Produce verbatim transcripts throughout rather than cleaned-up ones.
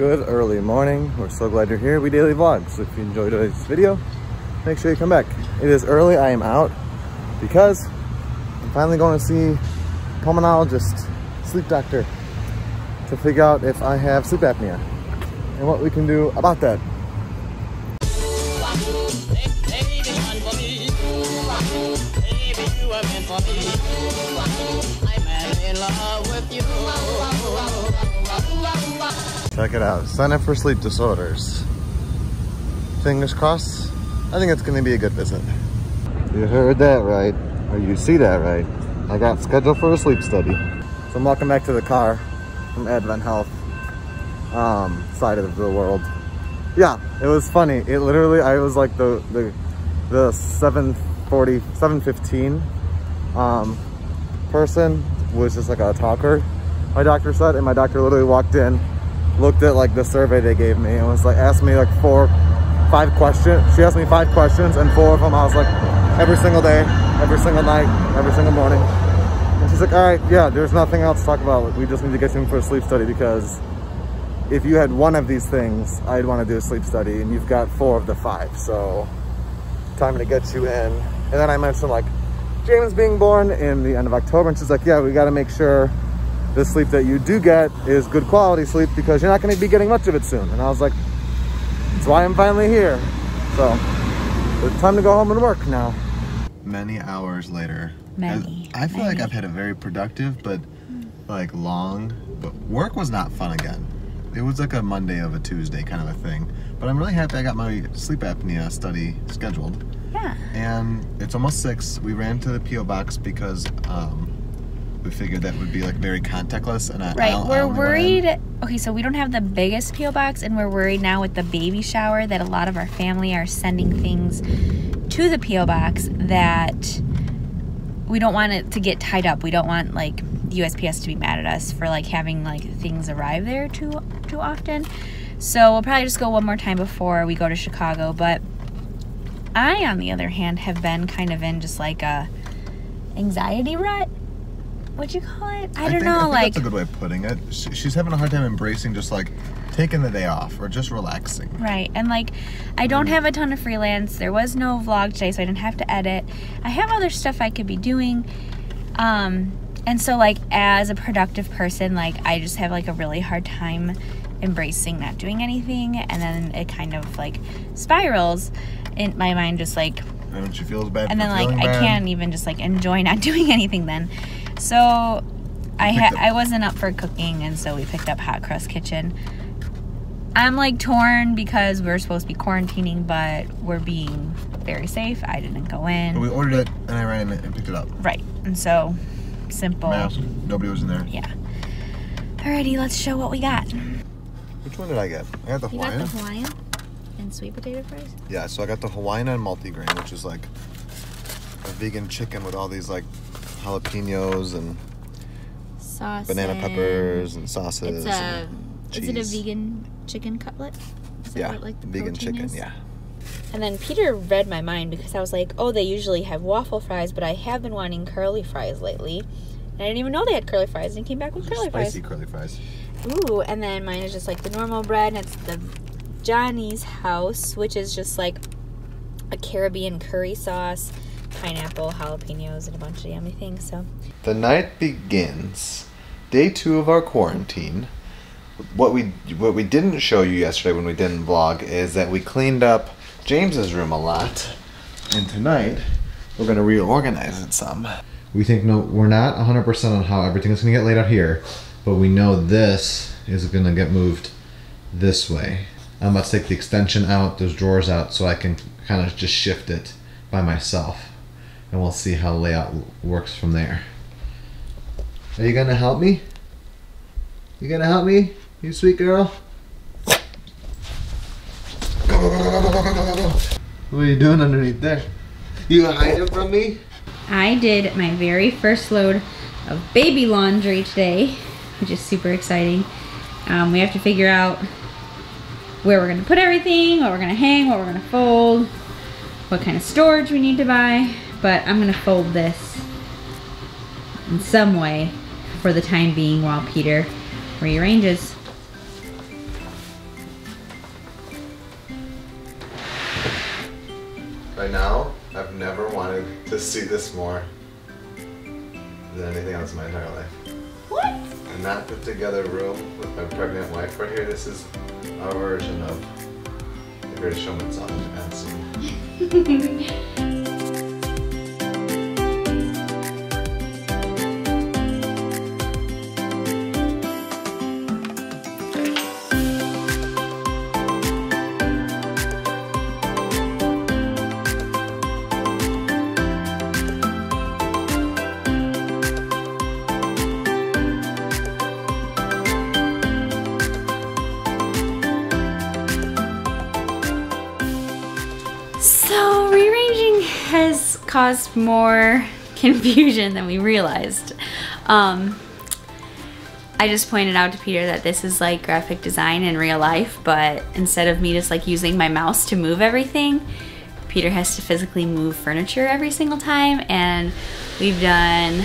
Good early morning. We're so glad you're here. We daily vlog. So if you enjoyed today's video, make sure you come back. It is early. I am out because I'm finally going to see a pulmonologist, sleep doctor, to figure out if I have sleep apnea and what we can do about that. Check it out. Sign up for sleep disorders. Fingers crossed. I think it's going to be a good visit. You heard that right. Or you see that right. I got scheduled for a sleep study. So I'm walking back to the car from Advent Health um, side of the world. Yeah, it was funny. It literally, I was like the the, the seven forty, seven fifteen um, person was just like a talker, my doctor said, and my doctor literally walked in, looked at like the survey they gave me and was like, asked me like four, five questions. She asked me five questions and four of them I was like, every single day, every single night, every single morning. And she's like, all right, yeah, there's nothing else to talk about. We just need to get you in for a sleep study because if you had one of these things, I'd want to do a sleep study and you've got four of the five. So time to get you in. And then I mentioned like, James being born in the end of October and she's like, yeah, we got to make sure the sleep that you do get is good quality sleep because you're not going to be getting much of it soon. And I was like, that's why I'm finally here. So it's time to go home and work now. Many hours later. Many. I feel many. like I've had a very productive, but like long, but work was not fun again. It was like a Monday of a Tuesday kind of a thing, but I'm really happy I got my sleep apnea study scheduled. Yeah. And it's almost six. We ran to the P O box because um, we figured that would be like very contactless. And I, right. I we're I worried. Okay, so we don't have the biggest P O box, and we're worried now with the baby shower that a lot of our family are sending things to the P O box that we don't want it to get tied up. We don't want like U S P S to be mad at us for like having like things arrive there too too often. So we'll probably just go one more time before we go to Chicago, but. I, on the other hand, have been kind of in just like a anxiety rut. What'd you call it? I, I don't think, know. I think like that's a good way of putting it. She, she's having a hard time embracing just like taking the day off or just relaxing. Right. And like I don't have a ton of freelance. There was no vlog today, so I didn't have to edit. I have other stuff I could be doing. Um, and so like as a productive person, like I just have like a really hard time embracing not doing anything, and then it kind of like spirals in my mind, just like, and she feels bad, and then like I bad. can't even just like enjoy not doing anything then. So you I had I wasn't up for cooking, and so we picked up Hot Crust Kitchen. I'm like torn because we're supposed to be quarantining, but we're being very safe. I didn't go in. But we ordered it, and I ran in and picked it up. Right, and so simple. Mask. Nobody was in there. Yeah. Alrighty, let's show what we got. Which one did I get? I got the Hawaiian. You got the Hawaiian and sweet potato fries? Yeah, so I got the Hawaiian and multigrain, which is like a vegan chicken with all these like jalapenos and sauce, banana peppers and sauces. It's a, and cheese. Is it a vegan chicken cutlet? Is that yeah, what, like, the vegan chicken, is? yeah. And then Peter read my mind because I was like, oh, they usually have waffle fries, but I have been wanting curly fries lately. And I didn't even know they had curly fries, and came back with curly fries. Spicy curly fries. Ooh, and then mine is just like the normal bread, and it's the Johnny's House, which is just like a Caribbean curry sauce, pineapple, jalapenos, and a bunch of yummy things. So the night begins. Day two of our quarantine. What we what we didn't show you yesterday when we didn't vlog is that we cleaned up James's room a lot, and tonight we're gonna reorganize it some. We think no, we're not one hundred percent on how everything is gonna get laid out here. But we know this is gonna get moved this way. I'm about to take the extension out, those drawers out, so I can kind of just shift it by myself. And we'll see how layout works from there. Are you gonna help me? You gonna help me, you sweet girl? Go, go, go, go, go, go, go, go. What are you doing underneath there? You hiding from me? I did my very first load of baby laundry today, which is super exciting. Um, we have to figure out where we're gonna put everything, what we're gonna hang, what we're gonna fold, what kind of storage we need to buy, but I'm gonna fold this in some way for the time being while Peter rearranges. By now, I've never wanted to see this more than anything else in my entire life. What? And that put together room with my pregnant wife right here. This is our version of the Greatest Showman song. So rearranging has caused more confusion than we realized. Um, I just pointed out to Peter that this is like graphic design in real life, but instead of me just like using my mouse to move everything, Peter has to physically move furniture every single time, and we've done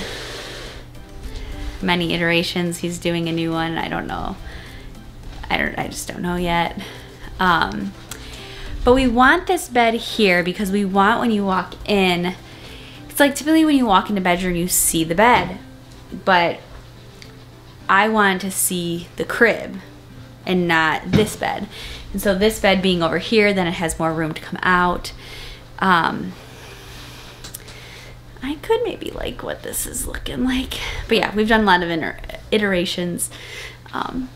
many iterations. He's doing a new one. I don't know. I don't. I just don't know yet. Um, But we want this bed here because we want when you walk in, it's like typically when you walk in the bedroom, you see the bed, but I want to see the crib and not this bed. And so this bed being over here, then it has more room to come out. Um, I could maybe like what this is looking like, but yeah, we've done a lot of inter iterations. Um,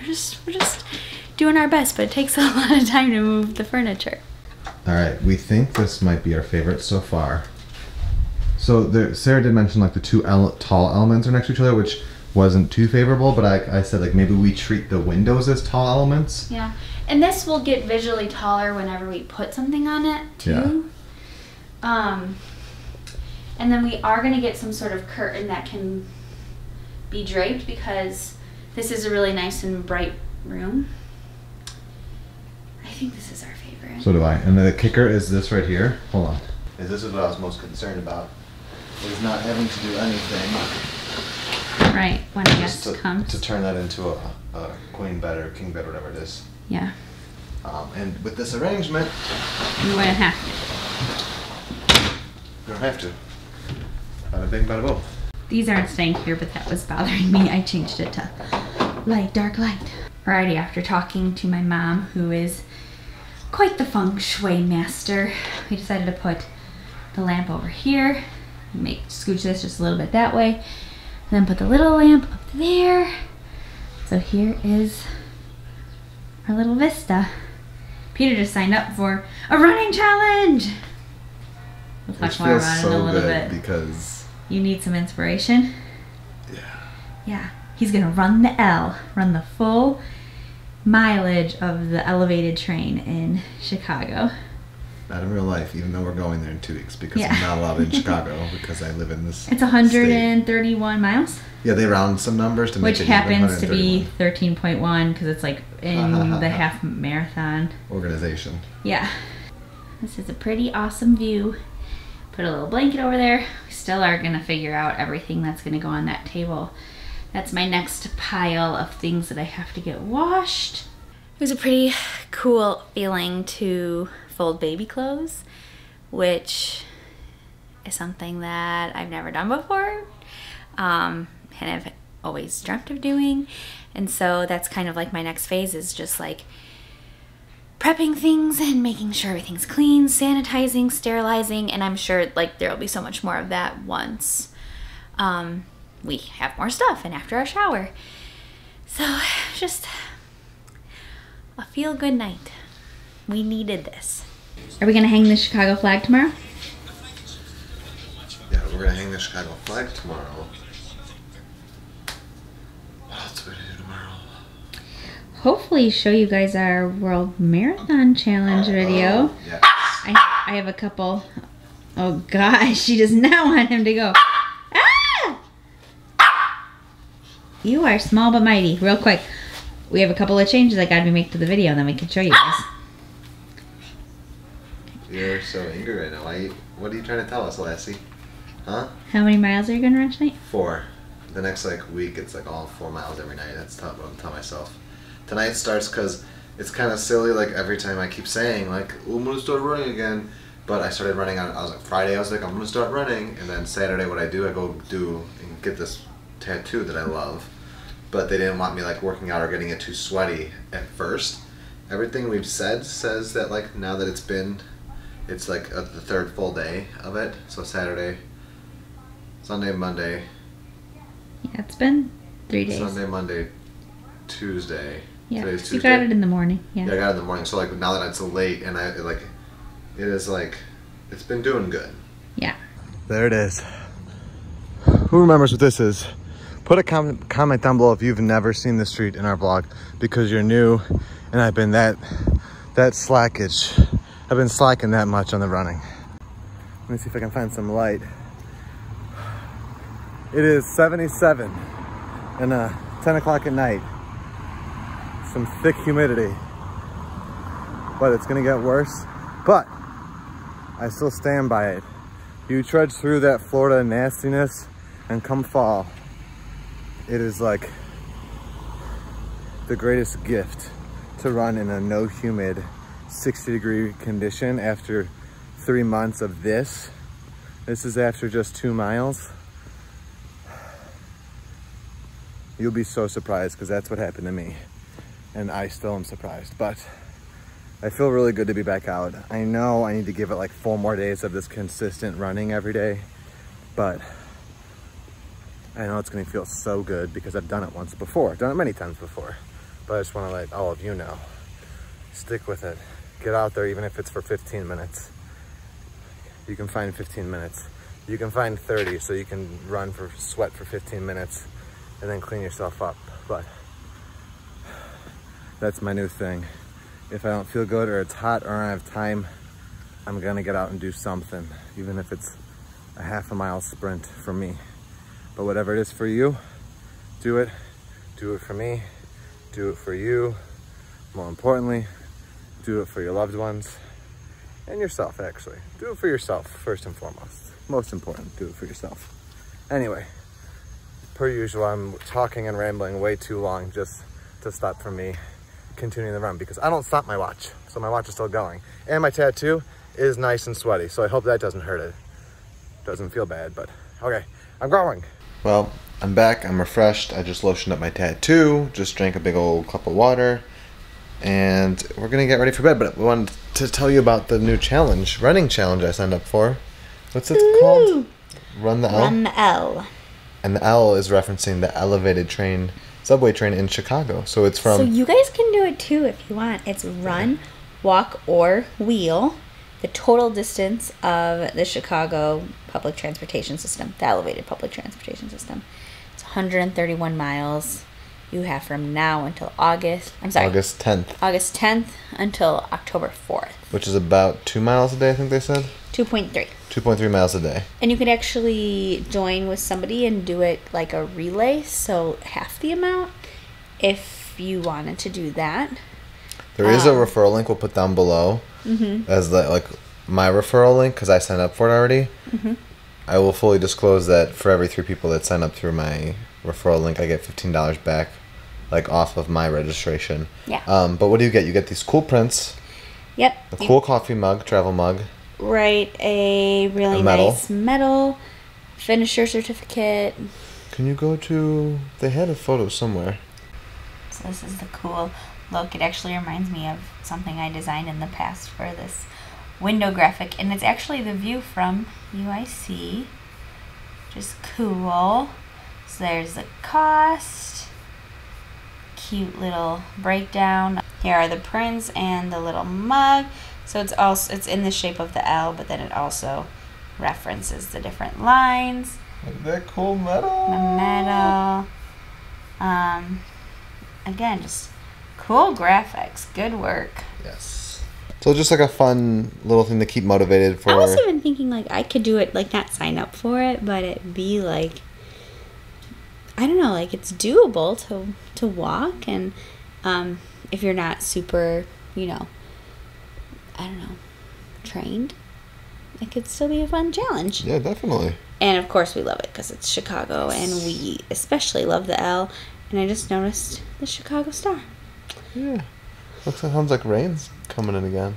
we're just, we're just, doing our best, but it takes a lot of time to move the furniture. All right, we think this might be our favorite so far. So there, Sarah did mention like the two ele tall elements are next to each other, which wasn't too favorable, but I, I said like maybe we treat the windows as tall elements. Yeah, and this will get visually taller whenever we put something on it too. Yeah. Um, and then we are gonna get some sort of curtain that can be draped because this is a really nice and bright room. I think this is our favorite. So do I. And the kicker is this right here. Hold on. This is what I was most concerned about. Is not having to do anything. Right. When a guest comes. To turn that into a, a queen bed or king bed, whatever it is. Yeah. Um, and with this arrangement, you wouldn't have to. You don't have to. Bada bing, bada boom. These aren't staying here, but that was bothering me. I changed it to light, dark light. Alrighty. After talking to my mom, who is quite the feng shui master, we decided to put the lamp over here, make scooch this just a little bit that way, and then put the little lamp up there. So here is our little vista. Peter just signed up for a running challenge. We'll talk more about it in a little bit because you need some inspiration. Yeah. Yeah. He's gonna run the L, run the full mileage of the elevated train in Chicago. Not in real life, even though we're going there in two weeks because yeah. I'm not allowed in Chicago because I live in this It's one hundred thirty-one state. Miles? Yeah, they round some numbers to make Which it Which happens to be thirteen point one because it's like in uh, the uh, half marathon. Organization. Yeah. This is a pretty awesome view. Put a little blanket over there. We still are gonna figure out everything that's gonna go on that table. That's my next pile of things that I have to get washed. It was a pretty cool feeling to fold baby clothes, which is something that I've never done before, um, and I've always dreamt of doing. And so that's kind of like my next phase is just like prepping things and making sure everything's clean, sanitizing, sterilizing, and I'm sure like there'll be so much more of that once. Um, we have more stuff and after our shower. So just a feel good night. We needed this. Are we gonna hang the Chicago flag tomorrow? Yeah, we're gonna hang the Chicago flag tomorrow. What else are we gonna do tomorrow? Hopefully show you guys our World Marathon Challenge oh, video. Oh, yes. I, I have a couple. Oh gosh, she does not want him to go. You are small but mighty. Real quick, we have a couple of changes I gotta make to the video, and then we can show you guys. You're so angry right now. Why, what are you trying to tell us, Lassie? Huh? How many miles are you gonna run tonight? Four. The next like week, it's like all four miles every night. That's what I'm telling myself. Tonight starts because it's kind of silly, like every time I keep saying like, oh, I'm gonna start running again, but I started running on, I was like, Friday I was like, I'm gonna start running, and then Saturday what I do, I go do and get this tattoo that I love, but they didn't want me like working out or getting it too sweaty at first. Everything we've said says that like now that it's been, it's like a, the third full day of it, so Saturday, Sunday, Monday. Yeah, it's been three days. Sunday, Monday, Tuesday. Yeah, today's Tuesday. You got it in the morning. Yeah. Yeah, I got it in the morning. So like now that it's late and I it like, it is like, it's been doing good. Yeah. There it is. Who remembers what this is? Put a com comment down below if you've never seen this street in our vlog because you're new, and I've been that that slackage. I've been slacking that much on the running. Let me see if I can find some light. It is seventy-seven and uh, ten o'clock at night. Some thick humidity, but it's gonna get worse. But I still stand by it. You trudge through that Florida nastiness, and come fall, it is like the greatest gift to run in a no humid sixty degree condition after three months of this. This is after just two miles. You'll be so surprised because that's what happened to me. And I still am surprised, but I feel really good to be back out. I know I need to give it like four more days of this consistent running every day, but I know it's gonna feel so good because I've done it once before. I've done it many times before, but I just wanna let all of you know, stick with it. Get out there, even if it's for fifteen minutes. You can find fifteen minutes. You can find thirty, so you can run for, sweat for fifteen minutes and then clean yourself up. But that's my new thing. If I don't feel good or it's hot or I don't have time, I'm gonna get out and do something, even if it's a half a mile sprint for me. But whatever it is for you, do it. Do it for me. Do it for you. More importantly, do it for your loved ones and yourself, actually. Do it for yourself, first and foremost. Most important, do it for yourself. Anyway, per usual, I'm talking and rambling way too long just to stop for me continuing the run because I don't stop my watch. So my watch is still going. And my tattoo is nice and sweaty, so I hope that doesn't hurt it. Doesn't feel bad, but okay, I'm growing. Well, I'm back, I'm refreshed. I just lotioned up my tattoo, just drank a big old cup of water, and we're gonna get ready for bed, but I wanted to tell you about the new challenge, running challenge I signed up for. What's it Ooh. called? Run the L? Run the L. And the L is referencing the elevated train, subway train in Chicago, so it's from... So you guys can do it too if you want. It's run, walk, or wheel the total distance of the Chicago public transportation system, the elevated public transportation system. It's one hundred thirty-one miles. You have from now until August, I'm sorry. August tenth. August tenth until October fourth. Which is about two miles a day, I think they said? two point three. two point three miles a day. And you can actually join with somebody and do it like a relay, so half the amount, if you wanted to do that. There is um, a referral link we'll put down below. Mm-hmm. As the, like my referral link, because I signed up for it already. Mm-hmm. I will fully disclose that for every three people that sign up through my referral link, I get fifteen dollars back, like off of my registration. Yeah. Um, but what do you get? You get these cool prints. Yep. A cool you, coffee mug, travel mug. Right. A really a medal. nice medal. Finisher certificate. Can you go to? They had a photo somewhere. So this is the cool. Look, it actually reminds me of something I designed in the past for this window graphic, and it's actually the view from U I C, which is cool. So there's the cost, cute little breakdown. Here are the prints and the little mug. So it's also it's in the shape of the L, but then it also references the different lines. Isn't that cool metal? The metal. Um, again, just. Cool graphics. Good work. Yes. So just like a fun little thing to keep motivated for. I was even thinking like I could do it, like not sign up for it, but it'd be like, I don't know, like it's doable to to walk, and um, if you're not super, you know, I don't know, trained, it could still be a fun challenge. Yeah, definitely. And of course we love it because it's Chicago, and we especially love the L, and I just noticed the Chicago Star. Yeah. Looks like sounds like rain's coming in again.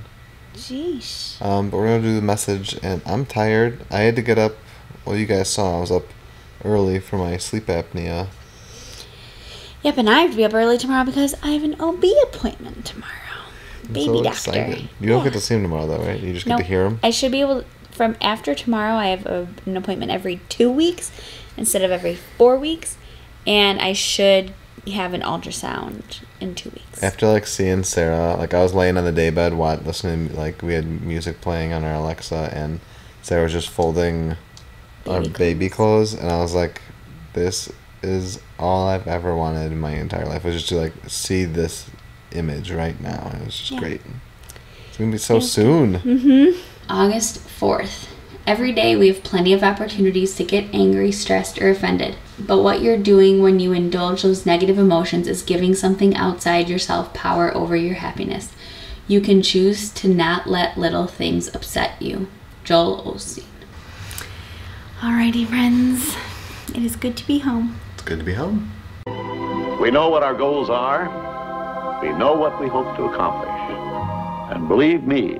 Jeez. Um, but we're gonna do the message, and I'm tired. I had to get up. Well, you guys saw I was up early for my sleep apnea. Yep, and I have to be up early tomorrow because I have an O B appointment tomorrow. I'm Baby so doctor. Excited. You don't yeah. get to see him tomorrow, though, right? You just nope. get to hear him. I should be able to, from after tomorrow. I have a, an appointment every two weeks instead of every four weeks, and I should have an ultrasound in two weeks. After like seeing Sarah, like I was laying on the daybed, watching, listening, like we had music playing on our Alexa, and Sarah was just folding our baby, baby clothes, and I was like, this is all I've ever wanted in my entire life, was just to like see this image right now. And it was just yeah. great. It's gonna be so Thank soon. Mm-hmm. August fourth. Every day we have plenty of opportunities to get angry, stressed, or offended. But what you're doing when you indulge those negative emotions is giving something outside yourself power over your happiness. You can choose to not let little things upset you. Joel Osteen. Alrighty, friends. It is good to be home. It's good to be home. We know what our goals are. We know what we hope to accomplish. And believe me,